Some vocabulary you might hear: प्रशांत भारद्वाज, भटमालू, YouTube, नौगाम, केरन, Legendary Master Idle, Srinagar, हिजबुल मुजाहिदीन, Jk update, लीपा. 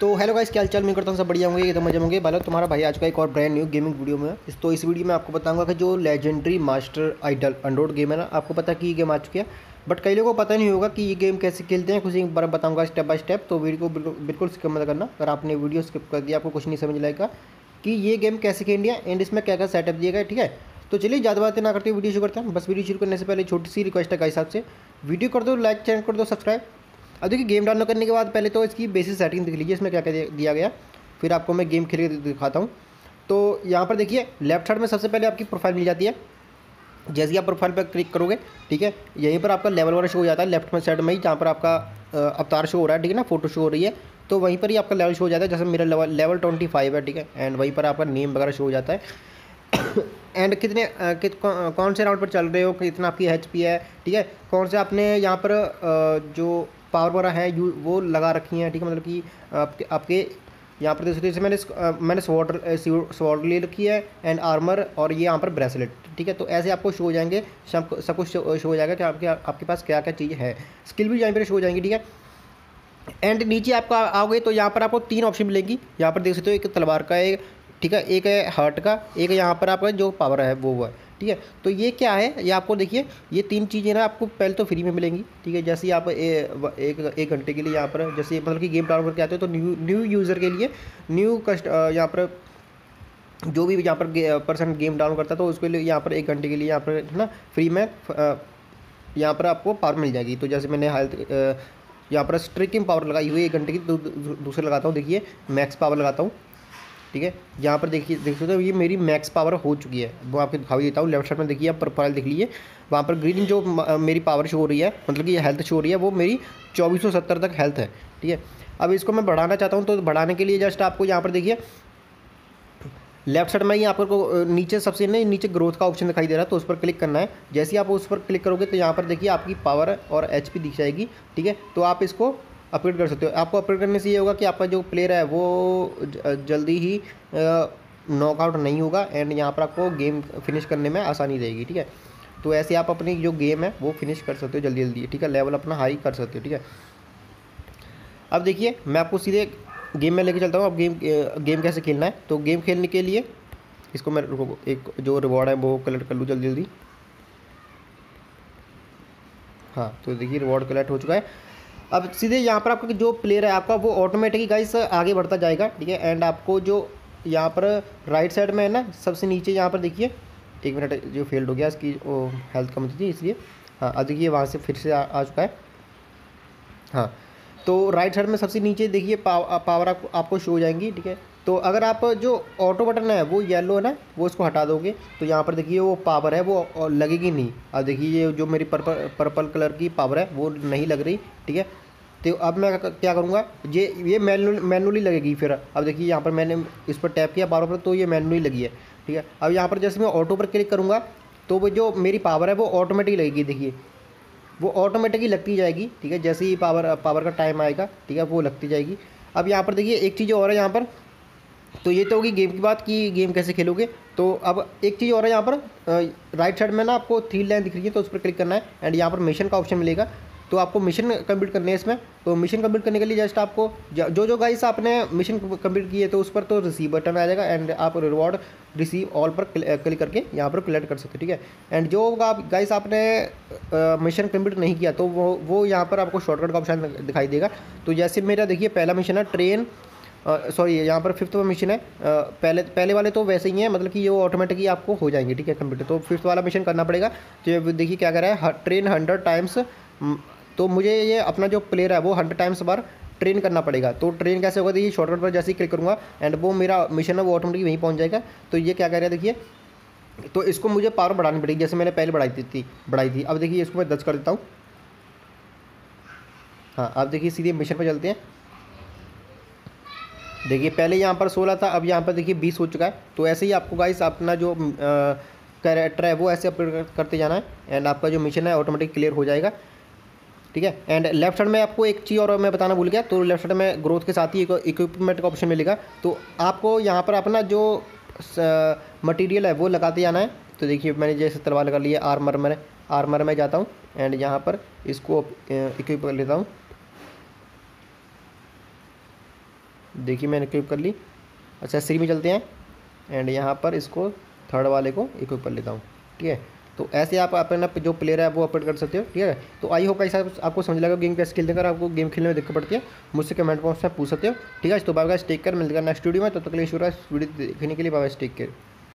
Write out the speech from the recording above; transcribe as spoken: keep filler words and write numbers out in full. तो hello guys, क्या हाल चाल। मैं करता हूँ सब बढ़िया होंगे, एकदम मजे होंगे। बालो तुम्हारा भाई आज का एक और ब्रांड न्यू गेमिंग वीडियो में। इस तो इस वीडियो में आपको बताऊंगा कि जो लेजेंडरी मास्टर आइडल अनरोड गेम है ना, आपको पता कि ये गेम आ चुकी है, बट कई लोगों को पता नहीं होगा कि ये गेम कैसे खेलते हैं। कुछ एक बार बताऊँगा स्टेप बाय स्टेप, तो वीडियो को बिल्कुल स्किप मत करना। अगर आपने वीडियो स्किप कर दिया आपको कुछ नहीं समझ लाएगा कि ये गेम कैसे खेलनी है एंड इसमें क्या क्या सेटअप दिया गया, ठीक है। तो चलिए ज़्यादा बातें ना करते वीडियो शुरू करते हैं। बस वीडियो शुरू करने से पहले छोटी सी रिक्वेस्ट है गाइस आपसे, वीडियो कर दो लाइक, चैनल कर दो सब्सक्राइब। अब देखिए गेम डाउनलोड करने के बाद पहले तो इसकी बेसिक सेटिंग देख लीजिए, इसमें क्या क्या दिया गया, फिर आपको मैं गेम खेल के दिखाता हूँ। तो यहाँ पर देखिए लेफ्ट साइड में सबसे पहले आपकी प्रोफाइल मिल जाती है। जैसे ही आप प्रोफाइल पर क्लिक करोगे, ठीक है, यहीं पर आपका लेवल वगैरह शो हो जाता है लेफ्ट में साइड में ही, जहाँ पर आपका अवतार शो हो रहा है, ठीक है ना, फोटो शो हो रही है, तो वहीं पर ही आपका लेवल शो हो जाता है। जैसे मेरा लेवल लेवल ट्वेंटी फाइव है, ठीक है, एंड वहीं पर आपका नेम वगैरह शो हो जाता है एंड कितने कित कौ, कौन से राउंड पर चल रहे हो, कितना आपकी एच पी है, ठीक है, कौन से आपने यहाँ पर जो पावर वगैरह है यू वो लगा रखी हैं, ठीक है, मतलब कि आपके आपके यहाँ पर दूसरे से मैंने मैंने स्वॉर्ड स्वॉर्ड ले रखी है एंड आर्मर और ये यहाँ पर ब्रेसलेट, ठीक है। तो ऐसे आपको शो हो जाएंगे, सब सब कुछ शो हो जाएगा कि आपके आपके पास क्या क्या चीज़ है। स्किल भी यहाँ पर शो हो जाएंगी, ठीक है। एंड नीचे आपका आओगे तो यहाँ पर आपको तीन ऑप्शन मिलेगी। यहाँ पर देख सकते हो, एक तलवार का है, ठीक है, एक है हार्ट का, एक यहाँ पर आपका जो पावर है वो हुआ है, ठीक है। तो ये क्या है, ये आपको देखिए ये तीन चीज़ें ना आपको पहले तो फ्री में मिलेंगी, ठीक है। जैसे आप ए, एक एक घंटे के लिए यहाँ पर, जैसे मतलब कि गेम डाउनलोड करके आते हो तो न्यू न्यू यूज़र के लिए, न्यू कस्ट यहाँ पर जो भी यहाँ पर गे, पर्सन गेम डाउनलोड करता है तो उसके लिए यहाँ पर एक घंटे के लिए यहाँ पर है ना फ्री में यहाँ पर आपको पावर मिल जाएगी। तो जैसे मैंने हेल्थ यहाँ पर स्ट्रिकिंग पावर लगाई हुई है एक घंटे की, दूसरे लगाता हूँ, देखिए मैक्स पावर लगाता हूँ, ठीक है। यहाँ पर देखिए देख सकते हो ये मेरी मैक्स पावर हो चुकी है, वो आपको दिखा देता हूँ। लेफ्ट साइड में देखिए आप प्रोफाइल देख लीजिए, वहाँ पर ग्रीन जो मेरी पावर शो हो रही है, मतलब कि हेल्थ शो हो रही है, वो मेरी चौबीस सौ सत्तर तक हेल्थ है, ठीक है। अब इसको मैं बढ़ाना चाहता हूँ, तो बढ़ाने के लिए जस्ट आपको यहाँ पर देखिए लेफ्ट साइड में ही आपको नीचे सबसे नहीं नीचे ग्रोथ का ऑप्शन दिखाई दे रहा है, तो उस पर क्लिक करना है। जैसे ही आप उस पर क्लिक करोगे तो यहाँ पर देखिए आपकी पावर और एच पी दिख जाएगी, ठीक है। तो आप इसको अपग्रेड कर सकते हो। आपको अपग्रेड करने से ये होगा कि आपका जो प्लेयर है वो जल्दी ही नॉकआउट नहीं होगा एंड यहाँ पर आपको गेम फिनिश करने में आसानी रहेगी, ठीक है। तो ऐसे आप अपनी जो गेम है वो फिनिश कर सकते हो जल्दी जल्दी, ठीक है, लेवल अपना हाई कर सकते हो, ठीक है। अब देखिए मैं आपको सीधे गेम में लेके चलता हूँ। अब गेम गेम कैसे खेलना है, तो गेम खेलने के लिए इसको मैं एक जो रिवॉर्ड है वो कलेक्ट कर लूँ जल्दी जल्दी। हाँ, तो देखिए रिवॉर्ड कलेक्ट हो चुका है। अब सीधे यहाँ पर आपका जो प्लेयर है आपका वो ऑटोमेटिकली गाइस आगे बढ़ता जाएगा, ठीक है। एंड आपको जो यहाँ पर राइट साइड में है ना सबसे नीचे यहाँ पर देखिए, एक मिनट जो फेल्ड हो गया इसकी वो हेल्थ कम थी इसलिए, हाँ अब देखिए वहाँ से फिर से आ, आ चुका है। हाँ, तो राइट साइड में सबसे नीचे देखिए पाव, पावर आपको आपको शो हो जाएंगी, ठीक है। तो अगर आप जो ऑटो बटन है वो येलो है ना वो इसको हटा दोगे तो यहाँ पर देखिए वो पावर है वो लगेगी नहीं। अब देखिए ये जो मेरी पर्पल पर्पल कलर की पावर है वो नहीं लग रही, ठीक है। तो अब मैं क्या करूँगा, ये ये मैनुअली लगेगी फिर। अब देखिए यहाँ पर मैंने इस पर टैप किया पावर पर, तो ये मैनुअली लगी है, ठीक है। अब यहाँ पर जैसे मैं ऑटो पर क्लिक करूँगा तो वो जो मेरी पावर है वो ऑटोमेटिक लगेगी, देखिए वो ऑटोमेटिकली लगती जाएगी, ठीक है। जैसे ही पावर पावर का टाइम आएगा, ठीक है, वो लगती जाएगी। अब यहाँ पर देखिए एक चीज़ और है यहाँ पर, तो ये तो होगी गेम की बात कि गेम कैसे खेलोगे। तो अब एक चीज़ और है यहाँ पर राइट साइड में ना आपको थ्री लाइन दिख रही है, तो उस पर क्लिक करना है एंड यहाँ पर मिशन का ऑप्शन मिलेगा, तो आपको मिशन कंप्लीट करने है इसमें। तो मिशन कंप्लीट करने के लिए जस्ट आपको जो जो गाइस आपने मिशन कंप्लीट किए तो उस पर तो रिसीव बटन आ जाएगा एंड आप रिवॉर्ड रिसीव ऑल पर क्लिक करके यहाँ पर कलेक्ट कर सकते हो, ठीक है। एंड जो गाइस आपने मिशन कंप्लीट नहीं किया तो वो वो यहाँ पर आपको शॉर्टकट का ऑप्शन दिखाई देगा। तो जैसे मेरा देखिए पहला मिशन है ट्रेन, सॉरी यहाँ पर फिफ्थ वाला मिशन है, पहले पहले वाले तो वैसे ही है, मतलब कि ये वो ऑटोमेटिकली आपको हो जाएंगे, ठीक है, कंप्यूटर। तो फिफ्थ वाला मिशन करना पड़ेगा। तो देखिए क्या कर रहा है, ट्रेन हंड्रेड टाइम्स, तो मुझे ये अपना जो प्लेयर है वो हंड्रेड टाइम्स बार ट्रेन करना पड़ेगा। तो ट्रेन कैसे होगा, देखिए शॉर्टकट पर जैसे ही क्लिक करूँगा एंड वो मेरा मिशन है वो ऑटोमेटिक वहीं पहुँच जाएगा। तो ये क्या कर रहा है देखिए, तो इसको मुझे पावर बढ़ानी पड़ेगी, जैसे मैंने पहले बढ़ाई थी बढ़ाई थी अब देखिए इसको मैं दस कर देता हूँ। हाँ, आप देखिए सीधे मिशन पर चलते हैं। देखिए पहले यहाँ पर सोलह था, अब यहाँ पर देखिए बीस हो चुका है। तो ऐसे ही आपको गाइस अपना जो कैरेक्टर है वो ऐसे अपडेट करते जाना है एंड आपका जो मिशन है ऑटोमेटिक क्लियर हो जाएगा, ठीक है। एंड लेफ्ट साइड में आपको एक चीज़ और मैं बताना भूल गया, तो लेफ्ट साइड में ग्रोथ के साथ ही एक इक्विपमेंट का ऑप्शन मिलेगा, तो आपको यहाँ पर अपना जो मटेरियल है वो लगाते जाना है। तो देखिए मैंने जैसे तलवार लगा लिया, आर्मर में आर्मर में जाता हूँ एंड यहाँ पर इसको इक्विप कर लेता हूँ। देखिए मैंने इक्विप कर ली। अच्छा सी में चलते हैं एंड यहाँ पर इसको थर्ड वाले को इक्विप कर लेता हूँ। ठीक है, तो ऐसे आप अपना जो प्लेयर है वो अपडेट कर सकते हो। ठीक है, तो आई होप ऐसा आपको समझ लगा गेम कैसे खेलने, अगर आपको गेम खेलने में दिक्कत पड़ती है मुझसे कमेंट बॉक्स में पूछ सकते हो। ठीक है, तो बाय गाइस, टेक केयर, मिलते हैं नेक्स्ट वीडियो में। तब तक के लिए शुरू वीडियो देखने के लिए बाय गाइस, टेक केयर।